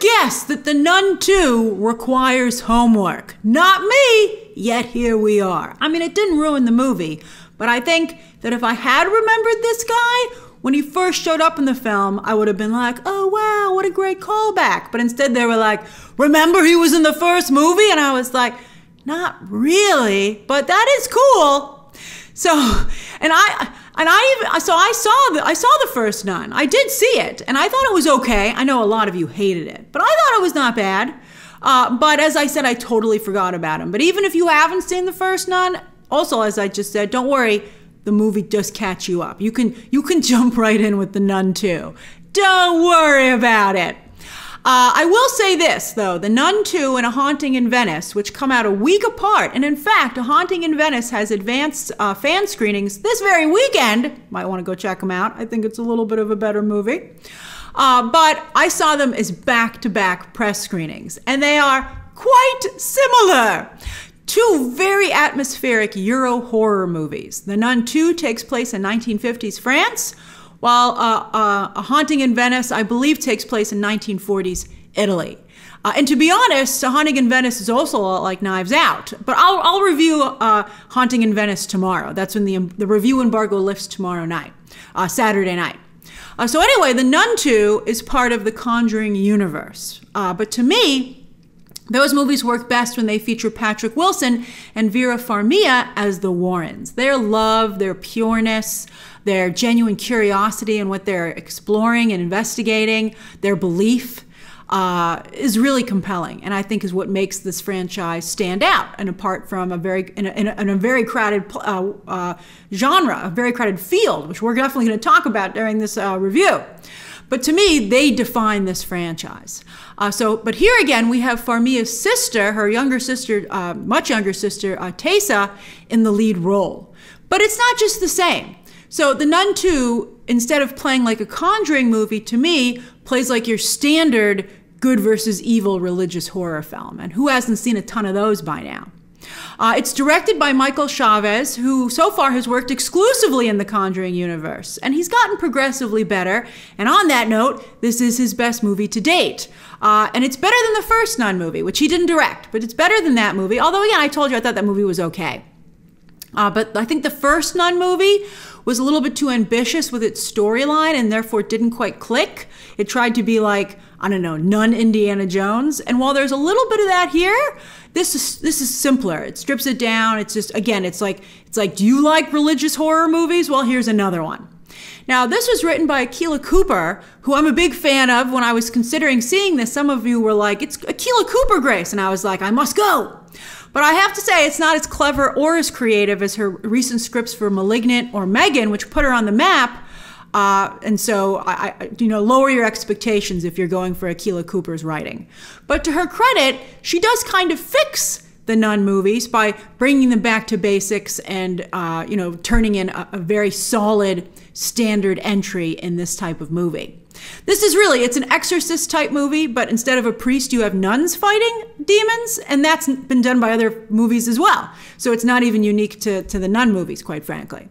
guessed that The Nun 2 requires homework. Not me, yet here we are. I mean, it didn't ruin the movie, but I think that if I had remembered this guy when he first showed up in the film, I would have been like, oh wow, what a great callback. But instead they were like, remember he was in the first movie? And I was like, not really, but that is cool. So, I saw the first Nun. I did see it, and I thought it was okay. I know a lot of you hated it, but I thought it was not bad. But as I said, I totally forgot about him. But even if you haven't seen the first Nun, also as I just said, don't worry, the movie does catch you up. You can jump right in with The Nun 2. Don't worry about it. I will say this, though. The Nun 2 and A Haunting in Venice, which come out a week apart, and in fact, A Haunting in Venice has advanced fan screenings this very weekend. Might want to go check them out. I think it's a little bit of a better movie. But I saw them as back-to-back press screenings, and they are quite similar. Two very atmospheric Euro horror movies. The Nun 2 takes place in 1950s France, while A Haunting in Venice, I believe, takes place in 1940s Italy. And to be honest, A Haunting in Venice is also a lot like Knives Out. But I'll review Haunting in Venice tomorrow. That's when the review embargo lifts tomorrow night, Saturday night. So anyway, The Nun 2 is part of the Conjuring universe. But to me, those movies work best when they feature Patrick Wilson and Vera Farmiga as the Warrens. Their love, their pureness, their genuine curiosity in what they're exploring and investigating, their belief is really compelling, and I think is what makes this franchise stand out and apart from a very crowded genre, a very crowded field, which we're definitely going to talk about during this review. But to me, they define this franchise. But here again, we have Farmiga's sister, her younger sister, much younger sister, Taissa, in the lead role. But it's not just the same. So The Nun 2, instead of playing like a Conjuring movie, to me, plays like your standard good versus evil religious horror film. And who hasn't seen a ton of those by now? It's directed by Michael Chavez, who so far has worked exclusively in the Conjuring universe, and he's gotten progressively better. And on that note, this is his best movie to date. And it's better than the first Nun movie, which he didn't direct, but it's better than that movie. Although, again, I told you I thought that movie was okay. But I think the first Nun movie was a little bit too ambitious with its storyline and therefore didn't quite click. It tried to be like, I don't know, Nun Indiana Jones. And while there's a little bit of that here, this is simpler. It strips it down. It's just, again, it's like, do you like religious horror movies? Well, here's another one. Now, this was written by Akela Cooper, who I'm a big fan of. When I was considering seeing this, some of you were like, it's Akela Cooper Grace. And I was like, I must go. But I have to say, it's not as clever or as creative as her recent scripts for Malignant or Megan, which put her on the map. And so, lower your expectations if you're going for Akela Cooper's writing. But to her credit, she does kind of fix the Nun movies by bringing them back to basics and, turning in a very solid standard entry in this type of movie. This is really, it's an exorcist type movie, but instead of a priest, you have nuns fighting demons, and that's been done by other movies as well. So it's not even unique to the Nun movies, quite frankly.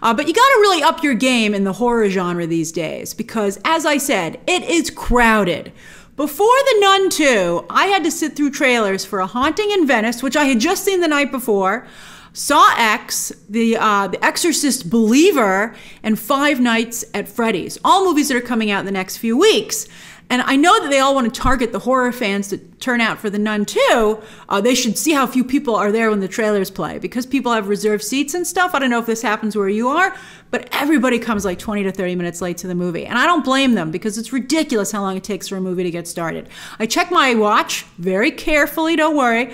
But you gotta really up your game in the horror genre these days, because as I said, it is crowded. Before The Nun 2, I had to sit through trailers for A Haunting in Venice, which I had just seen the night before, Saw X, The Exorcist Believer, and Five Nights at Freddy's. All movies that are coming out in the next few weeks. And I know that they all want to target the horror fans that turn out for The Nun 2. They should see how few people are there when the trailers play, because people have reserved seats and stuff. I don't know if this happens where you are, but everybody comes like 20 to 30 minutes late to the movie. And I don't blame them, because it's ridiculous how long it takes for a movie to get started. I check my watch very carefully, don't worry.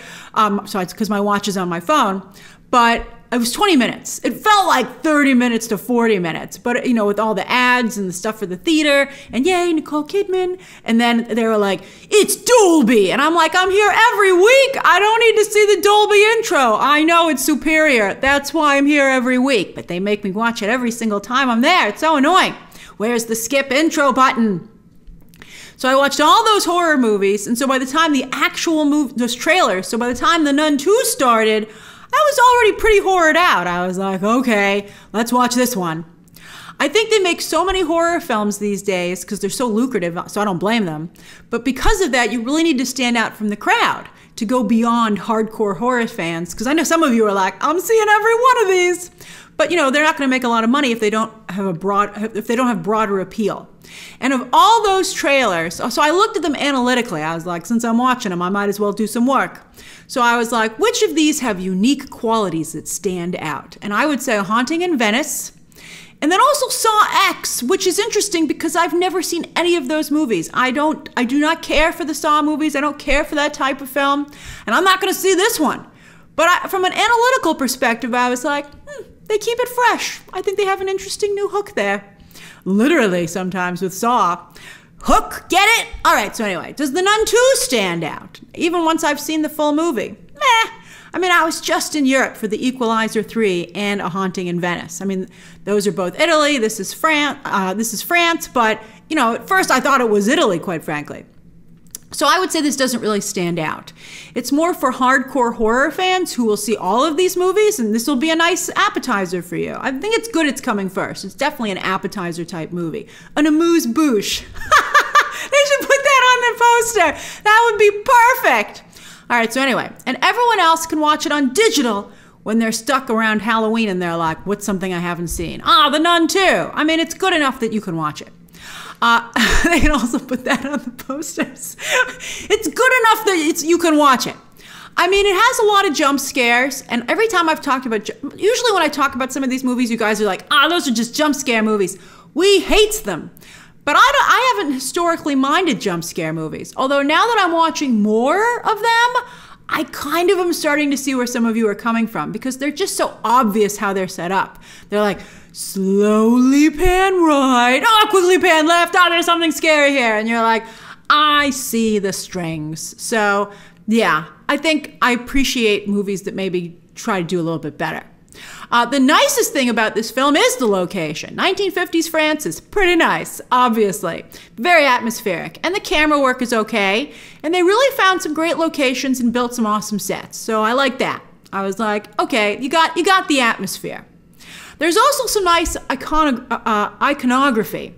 So it's because my watch is on my phone. But it was 20 minutes. It felt like 30 minutes to 40 minutes. But, with all the ads and the stuff for the theater, and yay, Nicole Kidman. And then they were like, it's Dolby. And I'm like, I'm here every week. I don't need to see the Dolby intro. I know it's superior. That's why I'm here every week. But they make me watch it every single time I'm there. It's so annoying. Where's the skip intro button? So I watched all those horror movies. And so by the time the actual movie, those trailers, so by the time The Nun 2 started, I was already pretty horrored out. I was like, okay, let's watch this one. I think they make so many horror films these days because they're so lucrative, so I don't blame them. But because of that, you really need to stand out from the crowd to go beyond hardcore horror fans, because I know some of you are like, I'm seeing every one of these. But you know, they're not going to make a lot of money if they don't have broader appeal. And of all those trailers, so I looked at them analytically. I was like, since I'm watching them, I might as well do some work. So I was like, which of these have unique qualities that stand out? And I would say A Haunting in Venice, and then also Saw X, which is interesting because I've never seen any of those movies. I do not care for the Saw movies. I don't care for that type of film, and I'm not going to see this one. But from an analytical perspective, I was like, they keep it fresh. I think they have an interesting new hook there. Literally, sometimes with Saw. Hook, get it? All right, so anyway, does The Nun 2 stand out? Even once I've seen the full movie? Meh. I mean, I was just in Europe for The Equalizer 3 and A Haunting in Venice. I mean, those are both Italy. This is France, but, you know, at first I thought it was Italy, quite frankly. So I would say this doesn't really stand out. It's more for hardcore horror fans who will see all of these movies, and this will be a nice appetizer for you. I think it's good it's coming first. It's definitely an appetizer type movie. An amuse-bouche. They should put that on their poster. That would be perfect. All right, so anyway, and everyone else can watch it on digital when they're stuck around Halloween and they're like, what's something I haven't seen? Ah, The Nun 2. I mean, it's good enough that you can watch it. They can also put that on the posters. It's good enough that you can watch it. I mean, it has a lot of jump scares, and every time I've talked about, usually when I talk about some of these movies, you guys are like, ah, those are just jump scare movies. We hate them. But I haven't historically minded jump scare movies. Although now that I'm watching more of them, I kind of am starting to see where some of you are coming from, because they're just so obvious how they're set up. They're like, slowly pan right, oh, quickly pan left, oh, there's something scary here. And you're like, I see the strings. So yeah, I think I appreciate movies that maybe try to do a little bit better. The nicest thing about this film is the location. 1950s France is pretty nice, obviously. Very atmospheric. And the camera work is okay. And they really found some great locations and built some awesome sets. So I like that. I was like, okay, you got the atmosphere. There's also some nice iconography,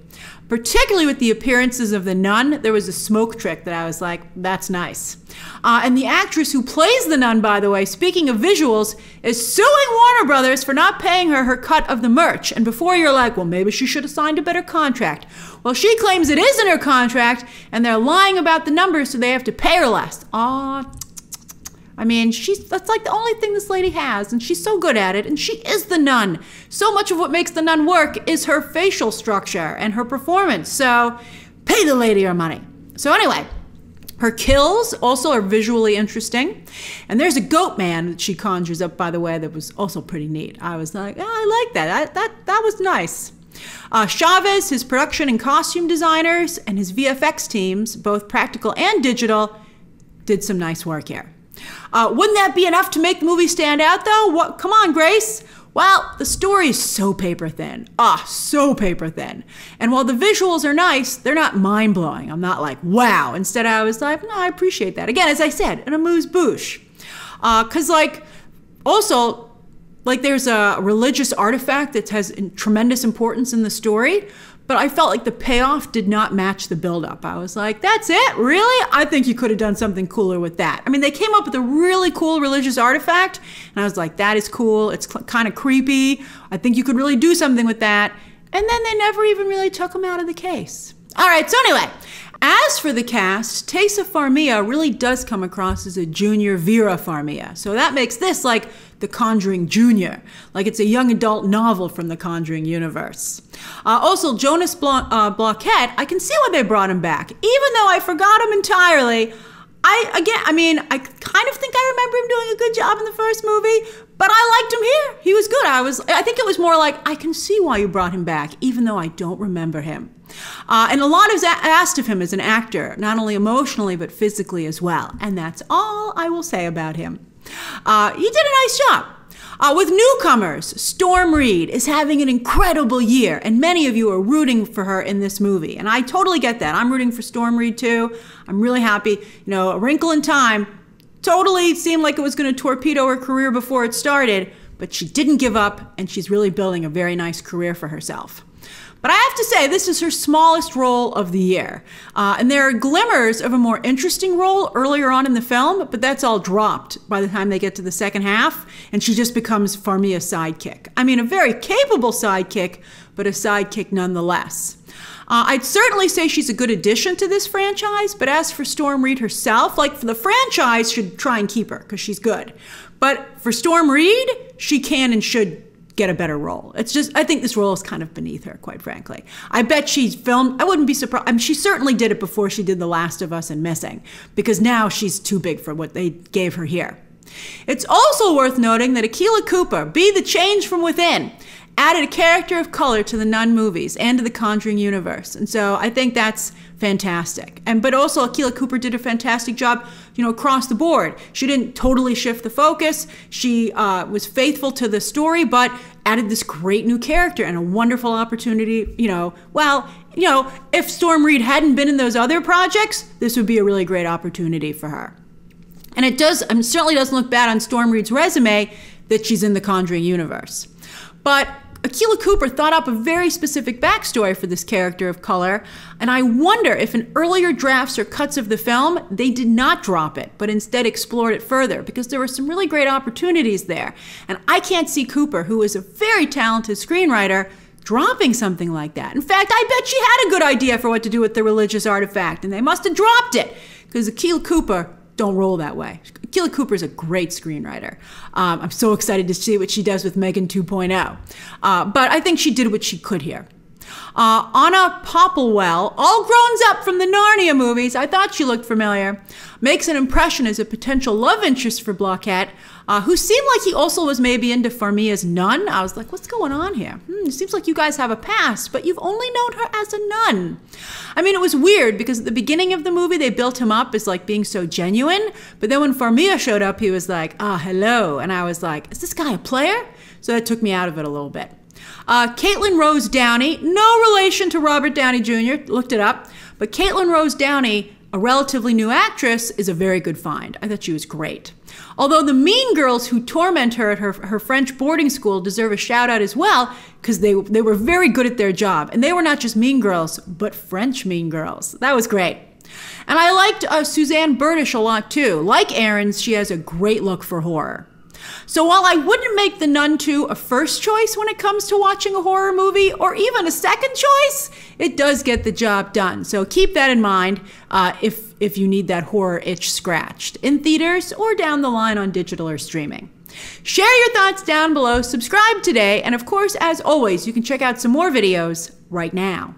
particularly with the appearances of the nun. There was a smoke trick that I was like, that's nice. And the actress who plays the nun, by the way, speaking of visuals, is suing Warner Brothers for not paying her cut of the merch. And before you're like, well, maybe she should have signed a better contract. Well, she claims it is in her contract, and they're lying about the numbers, so they have to pay her less. Aw, I mean, that's like the only thing this lady has, and she's so good at it, and she is the nun. So much of what makes the nun work is her facial structure and her performance, so pay the lady her money. So anyway, her kills also are visually interesting, and there's a goat man that she conjures up, by the way, that was also pretty neat. I was like, oh, I like that. That was nice. Chavez, his production and costume designers, and his VFX teams, both practical and digital, did some nice work here. Wouldn't that be enough to make the movie stand out, though? What? Come on, Grace. Well, the story is so paper thin. Ah, so paper thin. And while the visuals are nice, they're not mind-blowing. I'm not like, wow. Instead, I was like, no, I appreciate that. Again, as I said, an amuse-bouche. Because, like, also, like, there's a religious artifact that has tremendous importance in the story, but I felt like the payoff did not match the buildup. I was like, that's it? Really? I think you could have done something cooler with that. I mean, they came up with a really cool religious artifact, and I was like, that is cool. It's kind of creepy. I think you could really do something with that. And then they never even really took him out of the case. All right, so anyway, as for the cast, Taissa Farmiga really does come across as a junior Vera Farmiga. So that makes this like The Conjuring Jr., like it's a young adult novel from The Conjuring Universe. Also, Jonas Bloquet, I can see why they brought him back. Even though I forgot him entirely, I kind of think I remember him doing a good job in the first movie, but I liked him here. He was good. I think it was more like, I can see why you brought him back, even though I don't remember him. And a lot is asked of him as an actor, not only emotionally, but physically as well. And that's all I will say about him. He did a nice job. With newcomers, Storm Reid is having an incredible year, and many of you are rooting for her in this movie. And I totally get that. I'm rooting for Storm Reid too. I'm really happy. You know, A Wrinkle in Time totally seemed like it was going to torpedo her career before it started, but she didn't give up, and she's really building a very nice career for herself. But I have to say, this is her smallest role of the year. And there are glimmers of a more interesting role earlier on in the film, but that's all dropped by the time they get to the second half, and she just becomes Farmiga's sidekick. I mean, a very capable sidekick, but a sidekick nonetheless. I'd certainly say she's a good addition to this franchise, but as for Storm Reid herself, like for the franchise, should try and keep her because she's good. But for Storm Reid, she can and should get a better role. It's just, I think this role is kind of beneath her, quite frankly. I bet she's filmed, I wouldn't be surprised, I mean, she certainly did it before she did The Last of Us and Missing, because now she's too big for what they gave her here. It's also worth noting that Akela Cooper, be the change from within, added a character of color to the Nun movies and to the Conjuring universe. And so I think that's fantastic. And but also Akela Cooper did a fantastic job, you know, across the board. She didn't totally shift the focus. She was faithful to the story, but added this great new character and a wonderful opportunity, you know. Well, you know, if Storm Reid hadn't been in those other projects, this would be a really great opportunity for her. And it does, I mean, certainly doesn't look bad on Storm Reid's resume that she's in the Conjuring universe. But Akela Cooper thought up a very specific backstory for this character of color, and I wonder if in earlier drafts or cuts of the film, they did not drop it, but instead explored it further, because there were some really great opportunities there. And I can't see Cooper, who is a very talented screenwriter, dropping something like that. In fact, I bet she had a good idea for what to do with the religious artifact, and they must have dropped it, because Akela Cooper don't roll that way. Akela Cooper is a great screenwriter. I'm so excited to see what she does with Megan 2.0. But I think she did what she could here. Anna Popplewell, all grown up from the Narnia movies, I thought she looked familiar, makes an impression as a potential love interest for Bloquet, who seemed like he also was maybe into Farmiga's nun. I was like, what's going on here? It seems like you guys have a past, but you've only known her as a nun. I mean, it was weird because at the beginning of the movie, they built him up as like being so genuine, but then when Farmiga showed up, he was like, ah, hello. And I was like, is this guy a player? So that took me out of it a little bit. Caitlin Rose Downey, no relation to Robert Downey Jr., looked it up, but Caitlin Rose Downey, a relatively new actress, is a very good find. I thought she was great. Although the mean girls who torment her at her French boarding school deserve a shout out as well, because they were very good at their job. And they were not just mean girls, but French mean girls. That was great. And I liked Suzanne Burdish a lot too. Like Aaron's, she has a great look for horror. So while I wouldn't make The Nun 2 a first choice when it comes to watching a horror movie, or even a second choice, it does get the job done. So keep that in mind if you need that horror itch scratched, in theaters or down the line on digital or streaming. Share your thoughts down below, subscribe today, and of course, as always, you can check out some more videos right now.